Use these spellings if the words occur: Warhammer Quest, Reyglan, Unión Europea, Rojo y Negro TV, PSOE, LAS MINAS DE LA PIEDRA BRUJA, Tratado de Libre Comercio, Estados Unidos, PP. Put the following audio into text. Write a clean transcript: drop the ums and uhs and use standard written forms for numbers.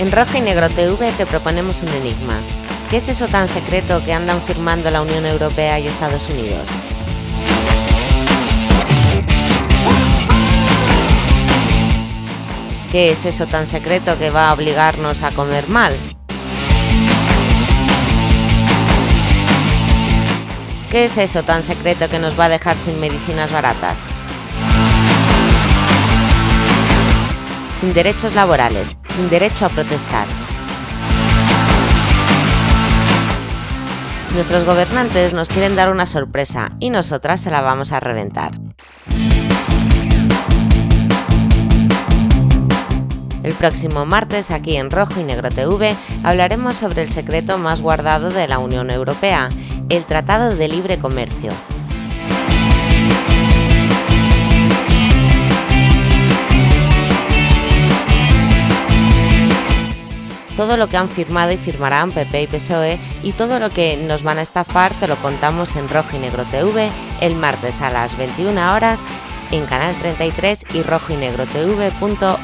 En Rojo y Negro TV te proponemos un enigma. ¿Qué es eso tan secreto que andan firmando la Unión Europea y Estados Unidos? ¿Qué es eso tan secreto que va a obligarnos a comer mal? ¿Qué es eso tan secreto que nos va a dejar sin medicinas baratas? Sin derechos laborales, sin derecho a protestar. Nuestros gobernantes nos quieren dar una sorpresa y nosotras se la vamos a reventar. El próximo martes, aquí en Rojo y Negro TV, hablaremos sobre el secreto más guardado de la Unión Europea, el Tratado de Libre Comercio. Todo lo que han firmado y firmarán PP y PSOE y todo lo que nos van a estafar te lo contamos en Rojo y Negro TV el martes a las 21 horas en Canal 33 y rojoynegrotv.org.